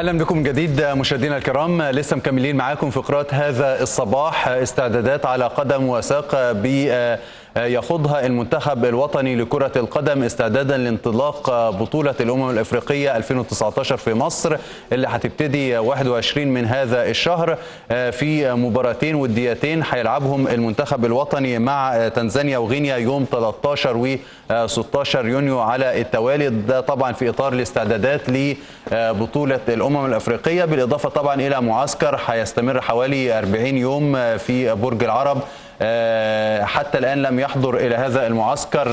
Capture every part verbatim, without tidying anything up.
اهلا بكم جديد مشاهدينا الكرام، لسه مكملين معاكم في قراءة هذا الصباح. استعدادات على قدم وساق ب يخوضها المنتخب الوطني لكرة القدم استعدادا لانطلاق بطولة الأمم الأفريقية ألفين وتسعطاشر في مصر اللي هتبتدي واحد وعشرين من هذا الشهر. في مباراتين وديتين هيلعبهم المنتخب الوطني مع تنزانيا وغينيا يوم تلتاشر وستاشر يونيو على التوالي، ده طبعا في إطار الاستعدادات لبطولة الأمم الأفريقية، بالإضافة طبعا إلى معسكر هيستمر حوالي أربعين يوم في برج العرب. حتى الآن لم يحضر إلى هذا المعسكر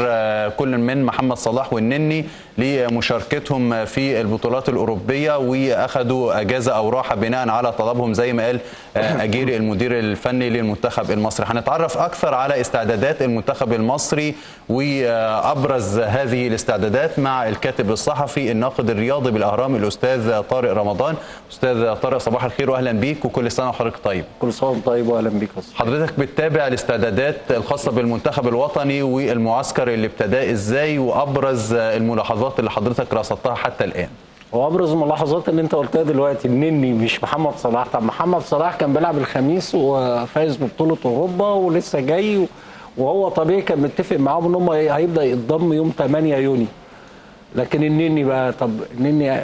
كل من محمد صلاح والنني لمشاركتهم في البطولات الأوروبية، وأخذوا أجازة أو راحة بناء على طلبهم زي ما قال أجيري المدير الفني للمنتخب المصري. هنتعرف أكثر على استعدادات المنتخب المصري وأبرز هذه الاستعدادات مع الكاتب الصحفي الناقد الرياضي بالأهرام الأستاذ طارق رمضان. أستاذ طارق صباح الخير وأهلا بيك، وكل سنة وحضرتك طيب. كل سنة وأنت طيب وأهلا بيك. حضرتك بتتابع الاستعدادات الخاصة بالمنتخب الوطني والمعسكر اللي ابتدى إزاي، وأبرز الملاحظات اللي حضرتك رصدتها حتى الآن؟ وأبرز الملاحظات اللي أنت قلتها دلوقتي، النني مش محمد صلاح. طب محمد صلاح كان بيلعب الخميس وفايز ببطولة أوروبا ولسه جاي، وهو طبيعي كان متفق معاهم إن هم هيبدأ يتضم يوم تمانية يونيو. لكن النني بقى، طب النني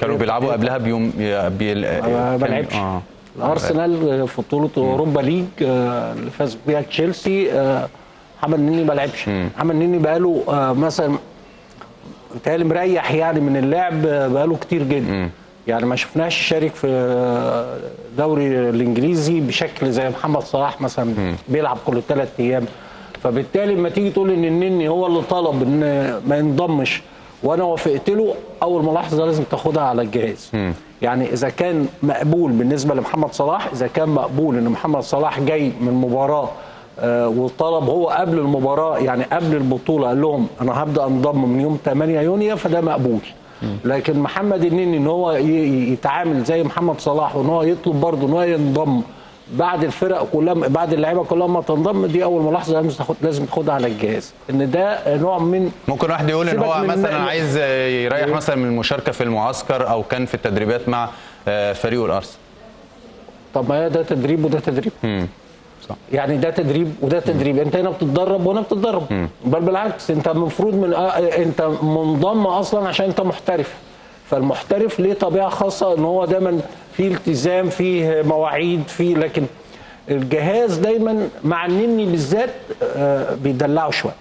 كانوا بيلعبوا قبلها بيوم بيل... ما لعبش. آه. الأرسنال في بطولة أوروبا ليج اللي فاز بيها تشيلسي محمد النني ما لعبش. محمد النني بقى له مثلا متهيألي مريح يعني من اللعب بقاله كتير جدا. م. يعني ما شفناش شارك في الدوري الإنجليزي بشكل زي محمد صلاح مثلا. م. بيلعب كل ثلاث أيام، فبالتالي لما تيجي تقول إن النني هو اللي طلب إن ما ينضمش وأنا وافقت له، أول ملاحظة لازم تاخدها على الجهاز. م. يعني إذا كان مقبول بالنسبة لمحمد صلاح، إذا كان مقبول إن محمد صلاح جاي من مباراة وطلب هو قبل المباراة يعني قبل البطولة قال لهم أنا هبدأ أنضم من يوم تمانية يونيو، فده مقبول. لكن محمد النني إن هو يتعامل زي محمد صلاح وإن هو يطلب برضه إن هو ينضم بعد الفرق كلها، بعد اللعيبه كلها ما تنضم، دي اول ملاحظه لازم تاخد لازم تاخدها على الجهاز، ان ده نوع من ممكن واحد يقول ان هو مثلا عايز يريح مثلا من المشاركه في المعسكر او كان في التدريبات مع فريقه الارسنال. طب ما ده تدريب وده تدريب. امم صح. يعني ده تدريب وده تدريب، انت هنا بتتدرب وهنا بتتدرب، بل بالعكس انت المفروض من انت منضم اصلا عشان انت محترف. فالمحترف ليه طبيعه خاصه ان هو دايما في التزام، فيه مواعيد، فيه. لكن الجهاز دايما مع النني بالذات بيدلعه شويه.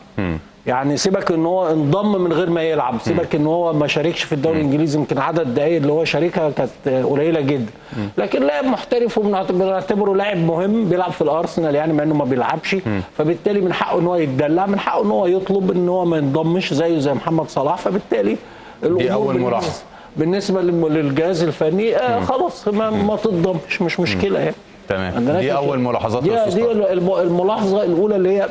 يعني سيبك ان هو انضم من غير ما يلعب، سيبك ان هو ما شاركش في الدوري الانجليزي، يمكن عدد الدقائق اللي هو شاركها كانت قليله جدا. لكن لاعب محترف وبنعتبره لاعب مهم بيلعب في الارسنال يعني مع انه ما بيلعبش، فبالتالي من حقه ان هو يتدلع، من حقه ان هو يطلب ان هو ما ينضمش زيه زي محمد صلاح. فبالتالي دي اول ملاحظه بالنسبه للجهاز الفني. آه خلاص ما, ما تضمش مش مشكله يعني. تمام، دي اول ملاحظات. دي, دي الملاحظه الاولى اللي هي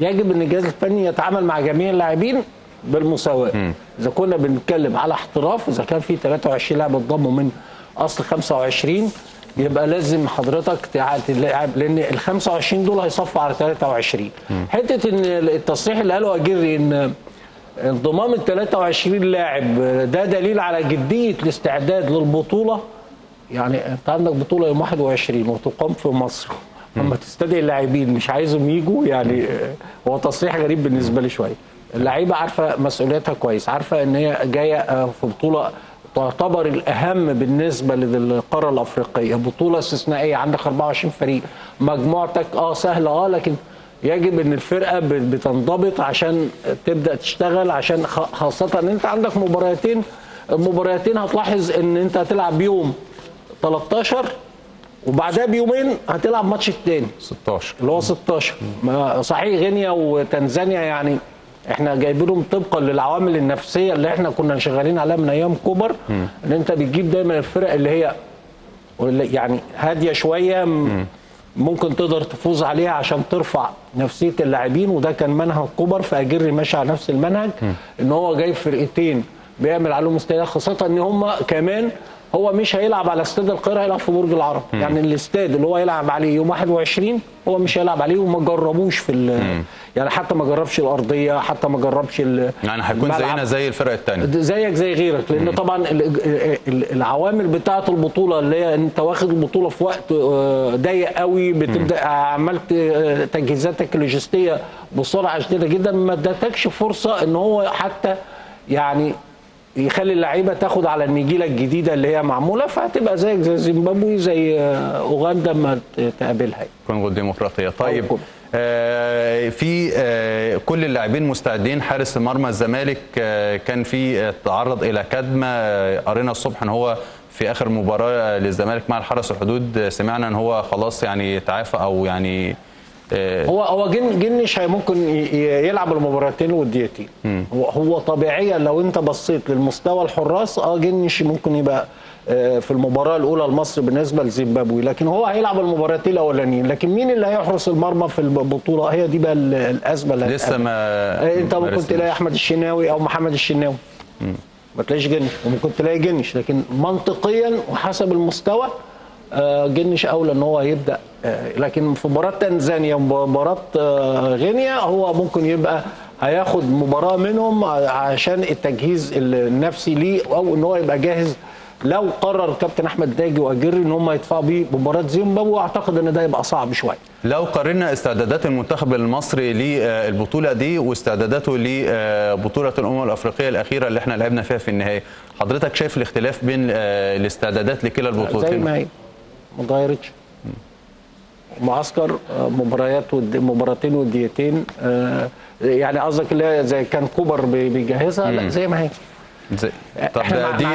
يجب ان الجهاز الفني يتعامل مع جميع اللاعبين بالمساواه. اذا كنا بنتكلم على احتراف، اذا كان في تلاتة وعشرين لاعب اتضموا من اصل خمسة وعشرين، يبقى لازم حضرتك تلعب، لان ال خمسة وعشرين دول هيصفوا على تلاتة وعشرين. حته ان التصريح اللي قاله أجيري ان انضمام ال تلاتة وعشرين لاعب ده دليل على جديه الاستعداد للبطوله. يعني انت عندك بطوله يوم واحد وعشرين وتقام في مصر، اما تستدعي اللاعبين مش عايزهم يجوا. يعني هو تصريح غريب بالنسبه لي شويه. اللعيبه عارفه مسؤوليتها كويس، عارفه ان هي جايه في بطوله تعتبر الاهم بالنسبه للقاره الافريقيه، بطوله استثنائيه عندك أربعة وعشرين فريق، مجموعتك اه سهله اه لكن يجب ان الفرقه بتنضبط عشان تبدا تشتغل، عشان خاصه ان انت عندك مباراتين. المباراتين هتلاحظ ان انت هتلعب يوم تلتاشر وبعدها بيومين هتلعب ماتش الثاني ستاشر اللي هو ستاشر. صحيح غينيا وتنزانيا يعني احنا جايبينهم طبقا للعوامل النفسيه اللي احنا كنا شغالين عليها من ايام كوبر، ان انت بتجيب دايما الفرق اللي هي يعني هاديه شويه ممكن تقدر تفوز عليها عشان ترفع نفسيه اللاعبين، وده كان منهج كوبر. فأجيري ماشي على نفس المنهج، ان هو جايب فرقتين بيعمل عليهم استعداد، خاصه ان هم كمان هو مش هيلعب على استاد القاهره، هيلعب في برج العرب. م. يعني الاستاد اللي هو يلعب عليه يوم واحد وعشرين هو مش هيلعب عليه وما جربوش في يعني حتى ما جربش الارضيه، حتى ما جربش يعني هيكون زينا زي الفرقه الثانيه زيك زي غيرك، لان طبعا العوامل بتاعه البطوله اللي هي انت واخد البطوله في وقت ضيق قوي، بتبدا عملت تجهيزاتك اللوجستيه بسرعه شديده جدا، ما ادتكش فرصه ان هو حتى يعني يخلي اللعيبه تاخد على النجيله الجديده اللي هي معموله، فهتبقى زيك زي زيمبابوي زي اوغندا ما تقابلها، كونغو الديمقراطيه. طيب آه في آه كل اللاعبين مستعدين، حارس مرمى الزمالك آه كان في تعرض الى كدمه، آه قرينا الصبح ان هو في اخر مباراه للزمالك مع الحرس الحدود آه سمعنا ان هو خلاص يعني تعافى او يعني آه هو هو جن جنش ممكن يلعب المباراتين والديتين. هو هو طبيعيا لو انت بصيت للمستوى الحراس اه جنش ممكن يبقى في المباراة الأولى لمصر بالنسبة لزيمبابوي، لكن هو هيلعب المباراتين الأولانيين، لكن مين اللي هيحرس المرمى في البطولة؟ هي دي بقى الأزمة اللي لسه ما أنت ممكن تلاقي أحمد الشناوي أو محمد الشناوي، ما تلاقيش جنش، وممكن تلاقي جنش، لكن منطقيا وحسب المستوى جنش أولى إن هو هيبدأ، لكن في مباراة تنزانيا ومباراة غينيا هو ممكن يبقى هياخد مباراة منهم عشان التجهيز النفسي ليه، أو إن هو يبقى جاهز لو قرر كابتن احمد داجي واجيري ان هم يدفعوا بيه مباراه زيمبابوي، واعتقد ان ده يبقى صعب شويه. لو قارنا استعدادات المنتخب المصري للبطوله دي واستعداداته لبطوله الامم الافريقيه الاخيره اللي احنا لعبنا فيها في النهائي، حضرتك شايف الاختلاف بين الاستعدادات لكلا البطولتين؟ زي ما هي ما اتغيرتش. معسكر مباريات مباراتين وديتين، يعني قصدك اللي هي زي كان كوبر بيجهزها؟ لا زي ما هي. زي. طب دي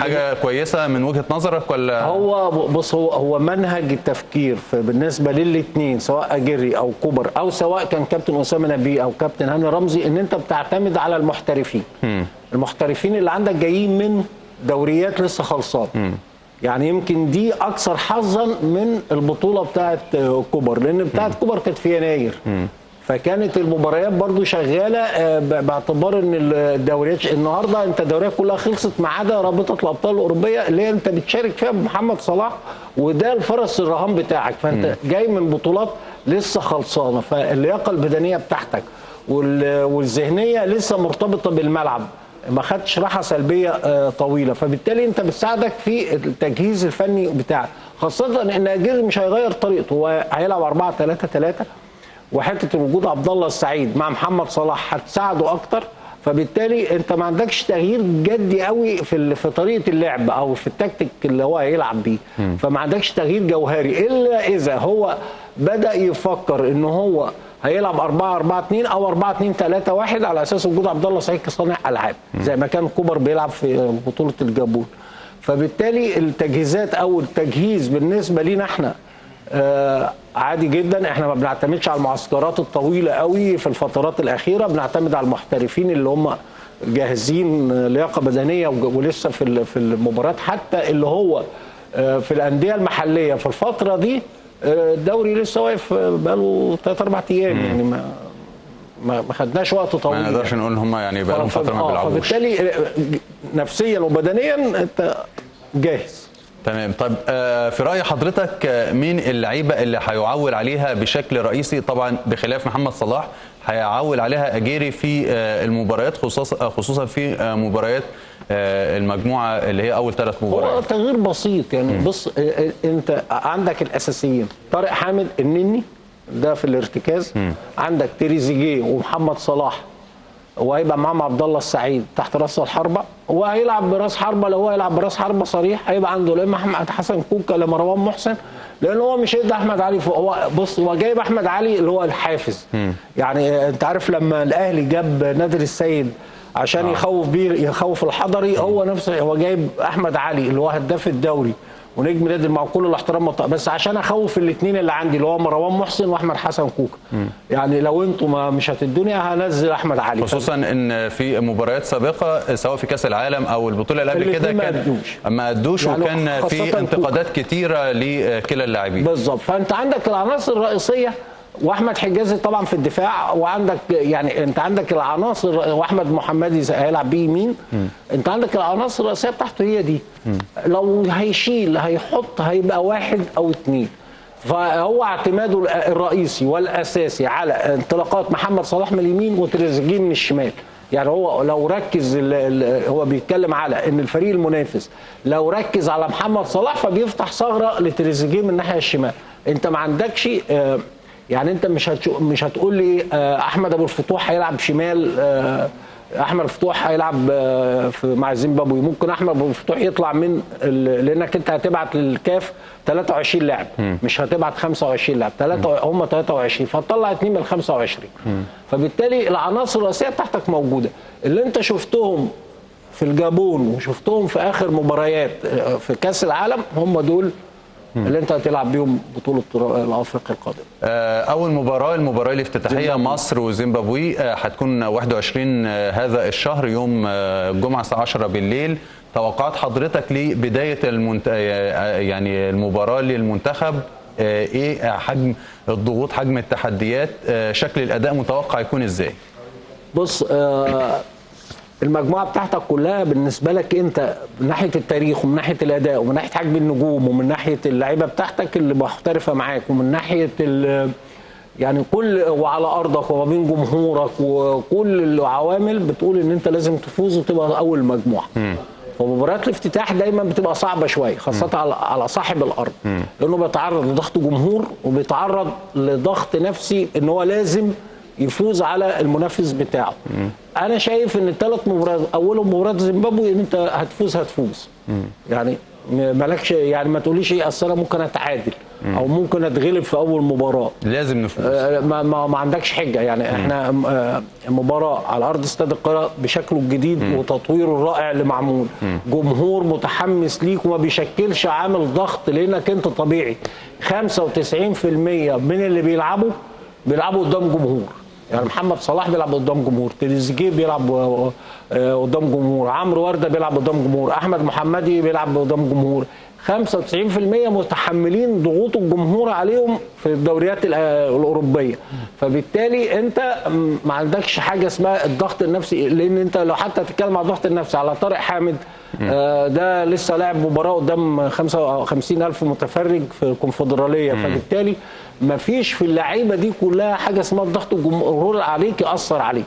حاجه كويسه من وجهه نظرك ولا؟ هو بص هو هو منهج التفكير بالنسبه للاثنين سواء أجيري او كوبر او سواء كان كابتن اسامه نبيه او كابتن هاني رمزي، ان انت بتعتمد على المحترفين. م. المحترفين اللي عندك جايين من دوريات لسه خلصانه، يعني يمكن دي اكثر حظا من البطوله بتاعه كوبر، لان بتاعه كوبر كانت في يناير. م. فكانت المباريات برضو شغاله باعتبار ان الدوريات النهارده انت الدوريات كلها خلصت ما عدا رابطه الابطال الاوروبيه اللي انت بتشارك فيها بمحمد صلاح، وده الفرس الرهان بتاعك، فانت م. جاي من بطولات لسه خلصانه، فاللياقه البدنيه بتاعتك والذهنيه لسه مرتبطه بالملعب، ما خدتش راحه سلبيه طويله، فبالتالي انت بتساعدك في التجهيز الفني بتاعك، خاصه ان أجيري مش هيغير طريقته، هو هيلعب أربعة ثلاثة ثلاثة وحته وجود عبد الله السعيد مع محمد صلاح هتساعده اكتر، فبالتالي انت ما عندكش تغيير جدي قوي في في طريقه اللعب او في التكتيك اللي هو هيلعب بيه، فما عندكش تغيير جوهري الا اذا هو بدا يفكر ان هو هيلعب أربعة أربعة اثنين او أربعة اثنين ثلاثة واحد على اساس وجود عبد الله السعيد كصانع العاب زي ما كان كوبر بيلعب في بطوله الجابون، فبالتالي التجهيزات او التجهيز بالنسبه لينا احنا آه عادي جدا، احنا ما بنعتمدش على المعسكرات الطويله قوي في الفترات الاخيره، بنعتمد على المحترفين اللي هم جاهزين لياقه بدنيه ولسه في في المباريات، حتى اللي هو آه في الانديه المحليه في الفتره دي آه الدوري لسه واقف بقاله ثلاث أربع أيام، يعني ما ما خدناش وقت طويل، ما نقدرش نقول ان هم يعني بقالهم فتره ما بيلعبوش، فبالتالي نفسيا وبدنيا انت جاهز. تمام. طيب في رأي حضرتك مين اللعيبة اللي هيعول عليها بشكل رئيسي؟ طبعا بخلاف محمد صلاح هيعول عليها أجيري في المباريات، خصوصا خصوصا في مباريات المجموعة اللي هي أول ثلاث مباريات. هو تغيير بسيط يعني. م. بص أنت عندك الأساسيين طارق حامد، النني ده في الارتكاز، م. عندك تريزيجيه ومحمد صلاح، وهيبقى معاهم عبد الله السعيد تحت راس الحربه، وهيلعب براس حربه، لو هو هيلعب براس حربه صريح هيبقى عنده لا احمد حسن كوكا لا مروان محسن، لان هو مش هيدي احمد علي فوق. هو بص هو جايب احمد علي اللي هو الحافز، م. يعني انت عارف لما الاهلي جاب نادر السيد عشان آه. يخوف بيه يخوف الحضري، هو نفسه هو جايب احمد علي اللي هو هداف الدوري ونجم نادي مع كل الاحترام، بس عشان اخوف الاثنين اللي عندي اللي هو مروان محسن واحمد حسن كوكا، م. يعني لو انتم مش هتدوني هنزل احمد علي، خصوصا ان في مباريات سابقه سواء في كاس العالم او البطوله اللي قبل كده كان ما ادوش، يعني وكان في انتقادات كوكا كتيره لكلا اللاعبين بالظبط. فانت عندك العناصر الرئيسيه، واحمد حجازي طبعا في الدفاع، وعندك يعني انت عندك العناصر، واحمد محمدي هيلعب بيه يمين، انت عندك العناصر الرئيسيه بتاعته هي دي، م. لو هيشيل هيحط هيبقى واحد او اثنين، فهو اعتماده الرئيسي والاساسي على انطلاقات محمد صلاح من اليمين وتريزيجيه من الشمال. يعني هو لو ركز هو بيتكلم على ان الفريق المنافس لو ركز على محمد صلاح فبيفتح ثغره لتريزيجيه من الناحيه الشمال. انت ما عندكش يعني انت مش مش هتقول لي احمد ابو الفتوح هيلعب شمال، احمد الفتوح هيلعب مع زيمبابوي، ممكن احمد ابو الفتوح يطلع من لانك انت هتبعت للكاف ثلاثة وعشرين لاعب، مش هتبعت خمسة وعشرين لاعب، هم ثلاثة وعشرين فهتطلع اثنين من خمسة وعشرين. فبالتالي العناصر الرئيسيه بتاعتك موجوده. اللي انت شفتهم في الجابون وشفتهم في اخر مباريات في كاس العالم هم دول اللي انت هتلعب بيهم بطوله افريقيا القادمه. اول مباراه المباراه الافتتاحيه مصر وزيمبابوي هتكون واحد وعشرين هذا الشهر يوم الجمعه الساعه عشرة بالليل. توقعات حضرتك لبدايه المنت... يعني المباراه للمنتخب ايه؟ حجم الضغوط، حجم التحديات، شكل الاداء متوقع يكون ازاي؟ بص آه المجموعه بتاعتك كلها بالنسبه لك انت من ناحيه التاريخ ومن ناحيه الاداء ومن ناحيه حجم النجوم ومن ناحيه اللعيبه بتاعتك اللي محترفه معاك ومن ناحيه يعني كل وعلى ارضك وما بين جمهورك وكل العوامل بتقول ان انت لازم تفوز وتبقى اول مجموعه. ومباريات الافتتاح دايما بتبقى صعبه شويه خاصه على على صاحب الارض م. لانه بيتعرض لضغط جمهور وبيتعرض لضغط نفسي ان هو لازم يفوز على المنافس بتاعه. م. انا شايف ان الثلاث مباريات اولهم مباراه زيمبابوي ان انت هتفوز هتفوز م. يعني مالكش يعني ما تقوليش ايه اصل انا ممكن اتعادل م. او ممكن اتغلب في اول مباراه، لازم نفوز. آه ما, ما, ما عندكش حجه يعني م. احنا آه مباراه على ارض استاد القاهره بشكله الجديد م. وتطويره الرائع اللي معمول، جمهور متحمس ليك وما بيشكلش عامل ضغط لانك انت طبيعي خمسة وتسعين بالمية من اللي بيلعبوا بيلعبوا قدام جمهور. يعني محمد صلاح بيلعب قدام جمهور، تريزيجيه بيلعب قدام جمهور، عمرو وردة بيلعب قدام جمهور، احمد محمدي بيلعب قدام جمهور. خمسة وتسعين بالمية متحملين ضغوط الجمهور عليهم في الدوريات الاوروبيه، فبالتالي انت ما عندكش حاجه اسمها الضغط النفسي. لان انت لو حتى تتكلم على الضغط النفسي على طارق حامد ده لسه لاعب مباراه قدام خمسة وخمسين ألف متفرج في الكونفدراليه، فبالتالي مفيش في اللعيبه دي كلها حاجه اسمها الضغط الجمهور عليك ياثر عليك.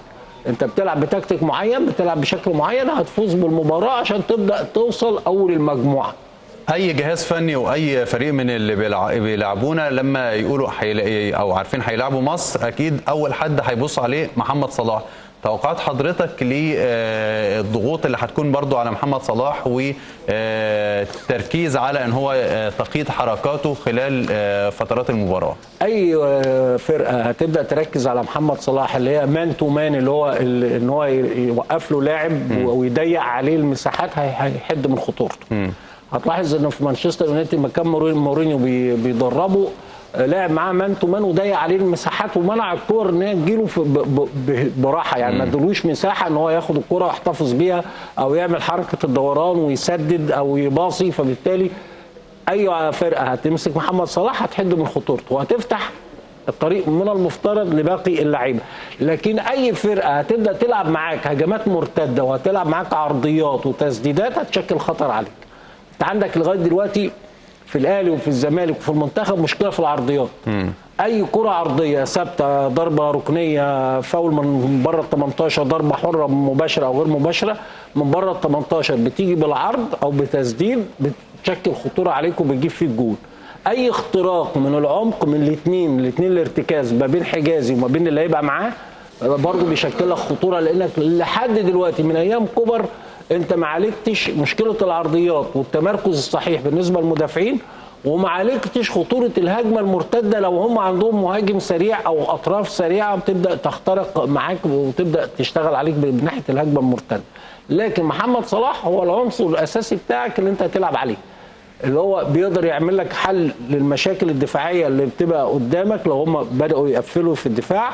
انت بتلعب بتكتيك معين، بتلعب بشكل معين، هتفوز بالمباراه عشان تبدا توصل اول المجموعه. اي جهاز فني واي فريق من اللي بيلعبونا لما يقولوا حيلاقي او عارفين هيلعبوا مصر اكيد اول حد هيبص عليه محمد صلاح. توقعات حضرتك للضغوط اللي هتكون برضو على محمد صلاح والتركيز على ان هو تقييد حركاته خلال فترات المباراه؟ اي فرقه هتبدا تركز على محمد صلاح اللي هي مان تو مان اللي هو ان هو يوقف له لاعب ويضيق عليه المساحات هيحد من خطورته. هتلاحظ ان في مانشستر يونايتد لما كان مورينيو بيدربه لاعب معاه مان تو مان وضيق عليه المساحات ومنع الكور ان هي تجيله براحه، يعني ما ادلوش مساحه ان هو ياخد الكره ويحتفظ بيها او يعمل حركه الدوران ويسدد او يباصي. فبالتالي اي فرقه هتمسك محمد صلاح هتحد من خطورته وهتفتح الطريق من المفترض لباقي اللعيبه. لكن اي فرقه هتبدا تلعب معاك هجمات مرتده وهتلعب معاك عرضيات وتسديدات هتشكل خطر عليك. انت عندك لغايه دلوقتي في الاهلي وفي الزمالك وفي المنتخب مشكله في العرضيات. م. اي كره عرضيه ثابته، ضربه ركنيه، فاول من بره ال تمنتاشر، ضربه حره مباشره او غير مباشره من بره ال تمنتاشر بتيجي بالعرض او بتسديد بتشكل خطوره عليك وبتجيب فيه الجول. اي اختراق من العمق من الاثنين الاثنين الارتكاز ما بين حجازي وما بين اللي هيبقى معاه برضه بيشكل لك خطوره، لانك لحد دلوقتي من ايام كوبر انت ما عالجتش مشكله العرضيات والتمركز الصحيح بالنسبه للمدافعين وما عالجتش خطوره الهجمه المرتده لو هم عندهم مهاجم سريع او اطراف سريعه بتبدا تخترق معاك وتبدا تشتغل عليك من ناحيه الهجمه المرتده. لكن محمد صلاح هو العنصر الاساسي بتاعك اللي انت هتلعب عليه، اللي هو بيقدر يعمل لك حل للمشاكل الدفاعيه اللي بتبقى قدامك. لو هم بداوا يقفلوا في الدفاع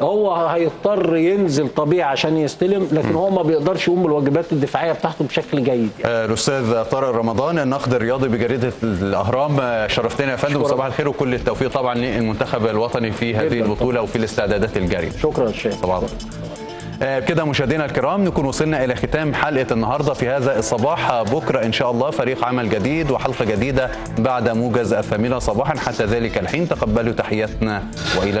هو هيضطر ينزل طبيعي عشان يستلم، لكن هو ما بيقدرش يقوم بالواجبات الدفاعيه بتاعته بشكل جيد. يعني. الاستاذ طارق رمضان الناقد الرياضي بجريده الاهرام، شرفتنا يا فندم وصباح الخير وكل التوفيق طبعا للمنتخب الوطني في هذه البطوله وفي الاستعدادات الجاريه. شكرا يا شيخ. بكده مشاهدينا الكرام نكون وصلنا إلى ختام حلقة النهاردة في هذا الصباح. بكرة إن شاء الله فريق عمل جديد وحلقة جديدة بعد موجز الثامنة صباحا، حتى ذلك الحين تقبلوا تحياتنا وإلى